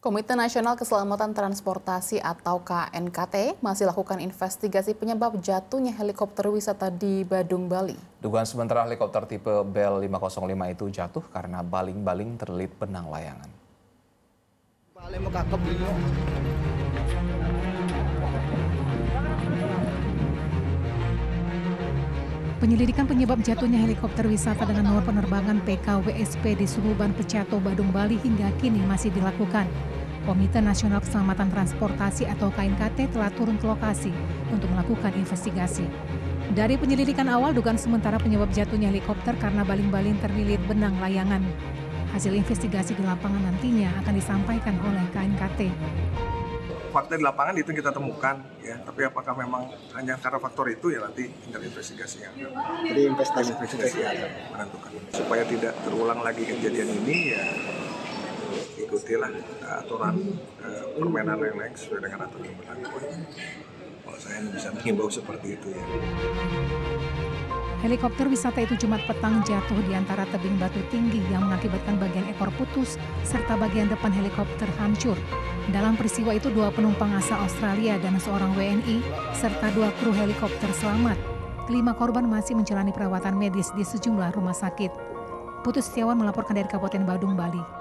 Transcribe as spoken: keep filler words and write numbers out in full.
Komite Nasional Keselamatan Transportasi atau K N K T masih lakukan investigasi penyebab jatuhnya helikopter wisata di Badung, Bali. Dugaan sementara helikopter tipe Bell lima nol lima itu jatuh karena baling-baling terlilit benang layangan. Penyelidikan penyebab jatuhnya helikopter wisata dengan nomor penerbangan P K W S P di Suruban Pecato, Badung, Bali hingga kini masih dilakukan. Komite Nasional Keselamatan Transportasi atau K N K T telah turun ke lokasi untuk melakukan investigasi. Dari penyelidikan awal, dugaan sementara penyebab jatuhnya helikopter karena baling-baling terlilit benang layangan. Hasil investigasi di lapangan nantinya akan disampaikan oleh K N K T. Fakta di lapangan itu kita temukan, ya. Tapi apakah memang hanya karena faktor itu, ya nanti tinggal investigasinya. Jadi investasi investigasi akan menentukan. Supaya tidak terulang lagi kejadian ini, ya ikutilah aturan uh, permainan yang lain sesuai dengan aturan yang berlaku. Kalau saya bisa menghimbau seperti itu, ya. Helikopter wisata itu Jumat petang jatuh di antara tebing batu tinggi yang mengakibatkan bagian ekor putus serta bagian depan helikopter hancur. Dalam peristiwa itu dua penumpang asal Australia dan seorang W N I serta dua kru helikopter selamat. Kelima korban masih menjalani perawatan medis di sejumlah rumah sakit. Putu Setiawan melaporkan dari Kabupaten Badung, Bali.